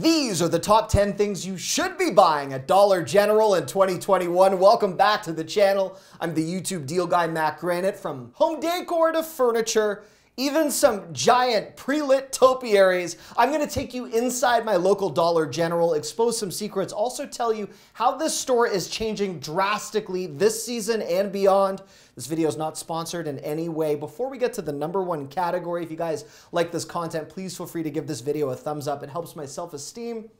These are the top 10 things you should be buying at Dollar General in 2021. Welcome back to the channel. I'm the YouTube deal guy, Matt Granite, from home decor to furniture, even some giant pre-lit topiaries. I'm gonna take you inside my local Dollar General, expose some secrets, also tell you how this store is changing drastically this season and beyond. This video is not sponsored in any way. Before we get to the #1 category, if you guys like this content, please feel free to give this video a thumbs up. It helps my self-esteem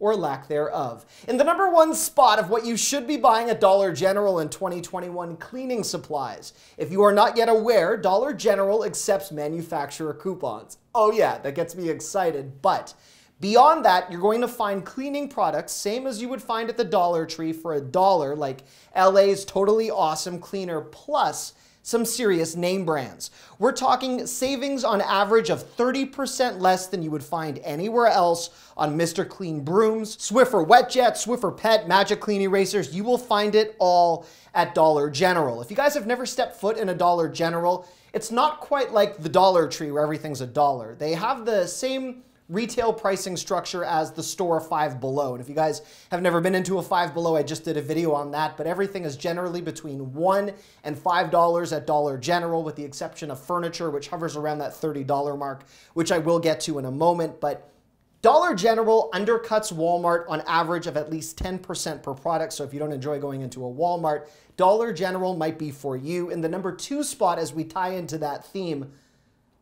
or lack thereof. In the #1 spot of what you should be buying at Dollar General in 2021, cleaning supplies. If you are not yet aware, Dollar General accepts manufacturer coupons. Oh yeah, that gets me excited, but beyond that, you're going to find cleaning products, same as you would find at the Dollar Tree for $1, like LA's Totally Awesome Cleaner, plus some serious name brands. We're talking savings on average of 30% less than you would find anywhere else on Mr. Clean brooms, Swiffer wet jets, Swiffer pet, magic clean erasers. You will find it all at Dollar General. If you guys have never stepped foot in a Dollar General, it's not quite like the Dollar Tree where everything's $1. They have the same retail pricing structure as the store Five Below. And if you guys have never been into a Five Below, I just did a video on that, but everything is generally between $1 and $5 at Dollar General, with the exception of furniture, which hovers around that $30 mark, which I will get to in a moment. But Dollar General undercuts Walmart on average of at least 10% per product. So if you don't enjoy going into a Walmart, Dollar General might be for you. In the #2 spot, as we tie into that theme,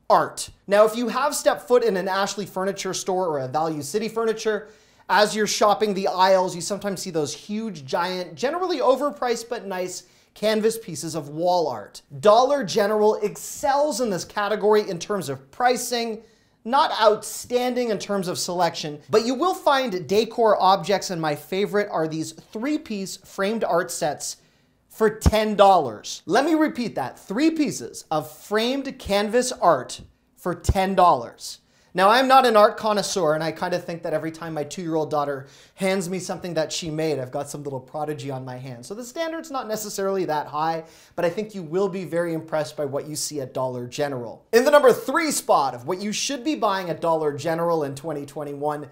art. Now, if you have stepped foot in an Ashley Furniture store or a Value City Furniture, as you're shopping the aisles, you sometimes see those huge, giant, generally overpriced but nice canvas pieces of wall art. Dollar General excels in this category in terms of pricing, not outstanding in terms of selection, but you will find decor objects, and my favorite are these 3-piece framed art sets for $10. Let me repeat that, 3 pieces of framed canvas art for $10. Now, I'm not an art connoisseur, and I kind of think that every time my 2-year-old daughter hands me something that she made, I've got some little prodigy on my hands. So the standard's not necessarily that high, but I think you will be very impressed by what you see at Dollar General. In the #3 spot of what you should be buying at Dollar General in 2021,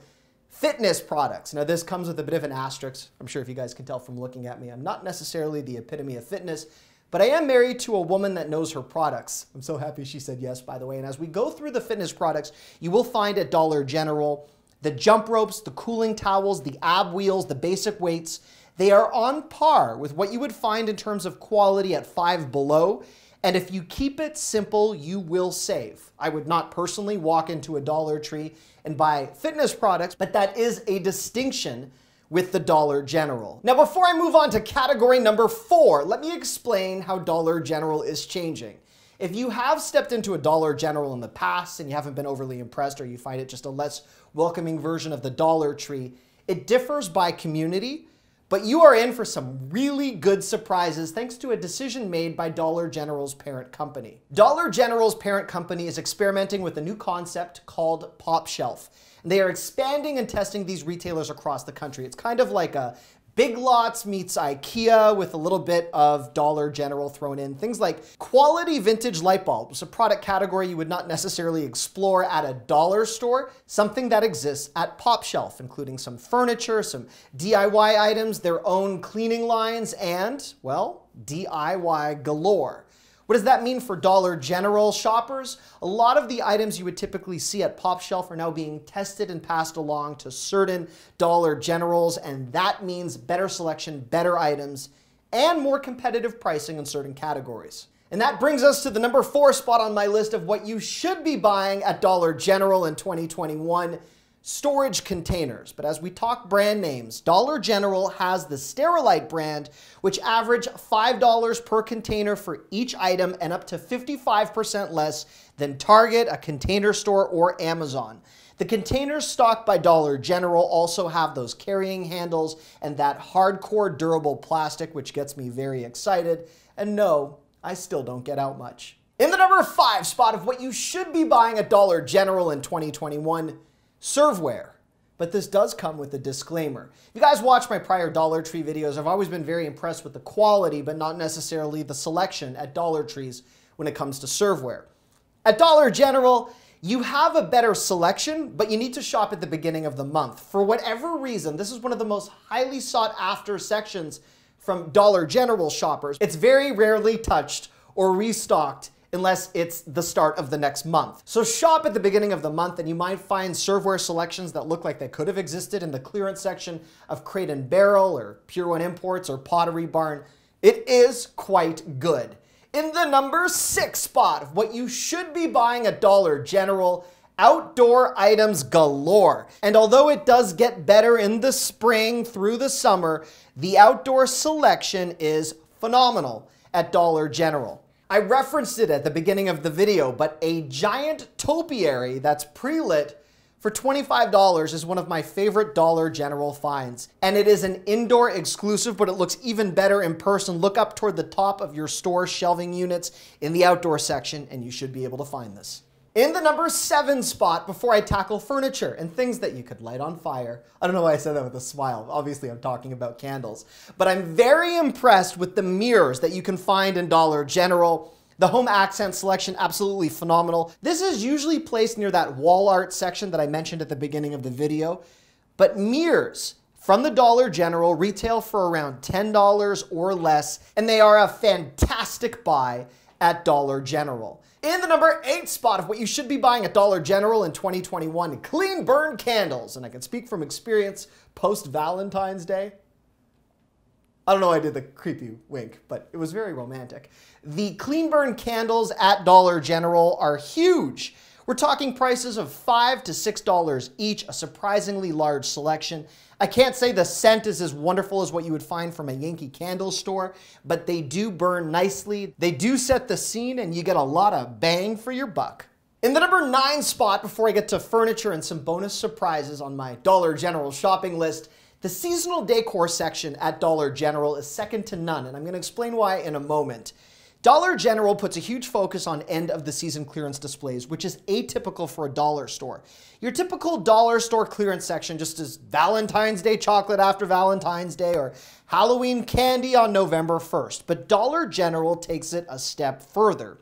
fitness products. Now, this comes with a bit of an asterisk. I'm sure if you guys can tell from looking at me, I'm not necessarily the epitome of fitness, but I am married to a woman that knows her products. I'm so happy she said yes, by the way. And as we go through the fitness products, you will find at Dollar General the jump ropes, the cooling towels, the ab wheels, the basic weights. They are on par with what you would find in terms of quality at Five Below. And if you keep it simple, you will save. I would not personally walk into a Dollar Tree and buy fitness products, but that is a distinction with the Dollar General. Now, before I move on to category #4, let me explain how Dollar General is changing. If you have stepped into a Dollar General in the past and you haven't been overly impressed, or you find it just a less welcoming version of the Dollar Tree, it differs by community. But you are in for some really good surprises thanks to a decision made by Dollar General's parent company. Dollar General's parent company is experimenting with a new concept called Pop Shelf. They are expanding and testing these retailers across the country. It's kind of like a Big Lots meets IKEA with a little bit of Dollar General thrown in. Things like quality vintage light bulbs, a product category you would not necessarily explore at a dollar store, something that exists at Pop Shelf, including some furniture, some DIY items, their own cleaning lines, and, well, DIY galore. What does that mean for Dollar General shoppers? A lot of the items you would typically see at Pop Shelf are now being tested and passed along to certain Dollar Generals, and that means better selection, better items, and more competitive pricing in certain categories. And that brings us to the #4 spot on my list of what you should be buying at Dollar General in 2021, storage containers. But as we talk brand names, Dollar General has the Sterilite brand, which average $5 per container for each item and up to 55% less than Target, a container store, or Amazon. The containers stocked by Dollar General also have those carrying handles and that hardcore durable plastic, which gets me very excited. And no, I still don't get out much. In the #5 spot of what you should be buying at Dollar General in 2021, serveware. But this does come with a disclaimer. If you guys watch my prior Dollar Tree videos, I've always been very impressed with the quality, but not necessarily the selection at Dollar Trees when it comes to serveware. At Dollar General, You have a better selection, but you need to shop at the beginning of the month. For whatever reason, this is one of the most highly sought after sections from Dollar General shoppers. It's very rarely touched or restocked unless it's the start of the next month. So shop at the beginning of the month and you might find serveware selections that look like they could have existed in the clearance section of Crate and Barrel or Pure One Imports or Pottery Barn. It is quite good. In the number 6 spot of what you should be buying at Dollar General, outdoor items galore. And although it does get better in the spring through the summer, the outdoor selection is phenomenal at Dollar General. I referenced it at the beginning of the video, but a giant topiary that's pre-lit for $25 is one of my favorite Dollar General finds. And it is an indoor exclusive, but it looks even better in person. Look up toward the top of your store shelving units in the outdoor section, and you should be able to find this. In the number 7 spot, before I tackle furniture and things that you could light on fire. I don't know why I said that with a smile. Obviously, I'm talking about candles. But I'm very impressed with the mirrors that you can find in Dollar General. The home accent selection, absolutely phenomenal. This is usually placed near that wall art section that I mentioned at the beginning of the video. But mirrors from the Dollar General retail for around $10 or less, and they are a fantastic buy at Dollar General. In the number 8 spot of what you should be buying at Dollar General in 2021, clean burn candles. And I can speak from experience post Valentine's Day. I don't know why I did the creepy wink, but it was very romantic. The clean burn candles at Dollar General are huge. We're talking prices of $5 to $6 each, a surprisingly large selection. I can't say the scent is as wonderful as what you would find from a Yankee Candle store, but they do burn nicely. They do set the scene and you get a lot of bang for your buck. In the number 9 spot, before I get to furniture and some bonus surprises on my Dollar General shopping list, the seasonal decor section at Dollar General is second to none, and I'm gonna explain why in a moment. Dollar General puts a huge focus on end-of-the-season clearance displays, which is atypical for a dollar store. Your typical dollar store clearance section just is Valentine's Day chocolate after Valentine's Day or Halloween candy on November 1st. But Dollar General takes it a step further.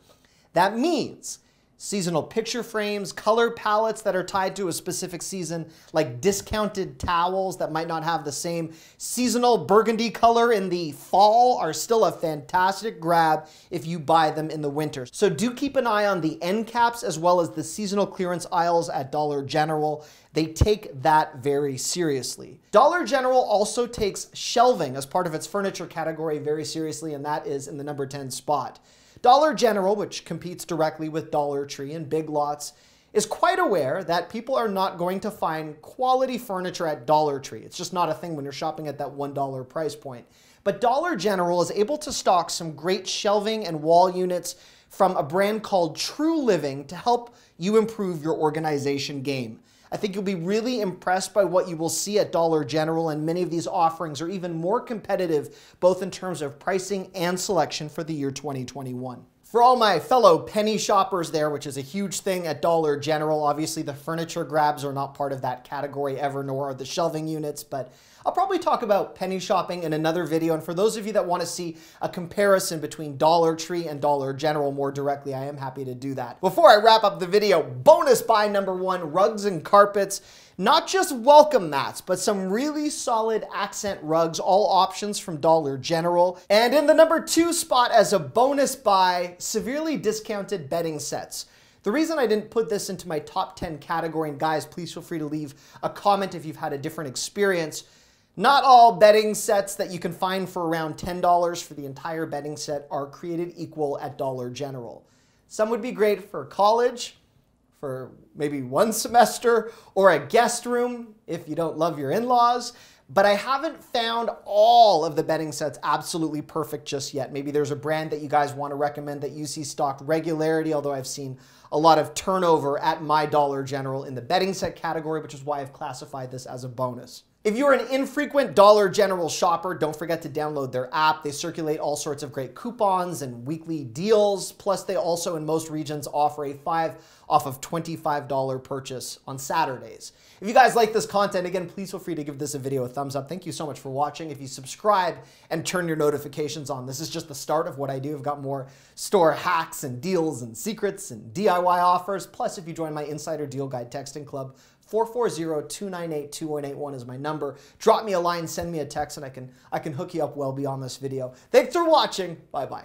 That means seasonal picture frames, color palettes that are tied to a specific season, like discounted towels that might not have the same seasonal burgundy color in the fall are still a fantastic grab if you buy them in the winter. So do keep an eye on the end caps as well as the seasonal clearance aisles at Dollar General. They take that very seriously. Dollar General also takes shelving as part of its furniture category very seriously, and that is in the number 10 spot. Dollar General, which competes directly with Dollar Tree and Big Lots, is quite aware that people are not going to find quality furniture at Dollar Tree. It's just not a thing when you're shopping at that $1 price point. But Dollar General is able to stock some great shelving and wall units from a brand called True Living to help you improve your organization game. I think you'll be really impressed by what you will see at Dollar General, and many of these offerings are even more competitive, both in terms of pricing and selection for the year 2021. For all my fellow penny shoppers there, which is a huge thing at Dollar General, obviously the furniture grabs are not part of that category ever, nor are the shelving units, but I'll probably talk about penny shopping in another video. And for those of you that want to see a comparison between Dollar Tree and Dollar General more directly, I am happy to do that. Before I wrap up the video, bonus buy number 1, rugs and carpets. Not just welcome mats, but some really solid accent rugs, all options from Dollar General. And in the number 2 spot as a bonus buy, severely discounted bedding sets. The reason I didn't put this into my top 10 category, and guys, please feel free to leave a comment if you've had a different experience. Not all bedding sets that you can find for around $10 for the entire bedding set are created equal at Dollar General. Some would be great for college, for maybe one semester, or a guest room if you don't love your in-laws. But I haven't found all of the bedding sets absolutely perfect just yet. Maybe there's a brand that you guys want to recommend that you see stocked regularity, although I've seen a lot of turnover at my Dollar General in the bedding set category, which is why I've classified this as a bonus. If you're an infrequent Dollar General shopper, don't forget to download their app. They circulate all sorts of great coupons and weekly deals. Plus, they also, in most regions, offer a 5% off of $25 purchase on Saturdays. If you guys like this content, again, please feel free to give this video a thumbs up. Thank you so much for watching. If you subscribe and turn your notifications on, this is just the start of what I do. I've got more store hacks and deals and secrets and DIY DIY offers. Plus, if you join my Insider Deal Guide texting club, 440-298-2181 is my number. Drop me a line, send me a text, and I can hook you up well beyond this video. Thanks for watching. Bye-bye.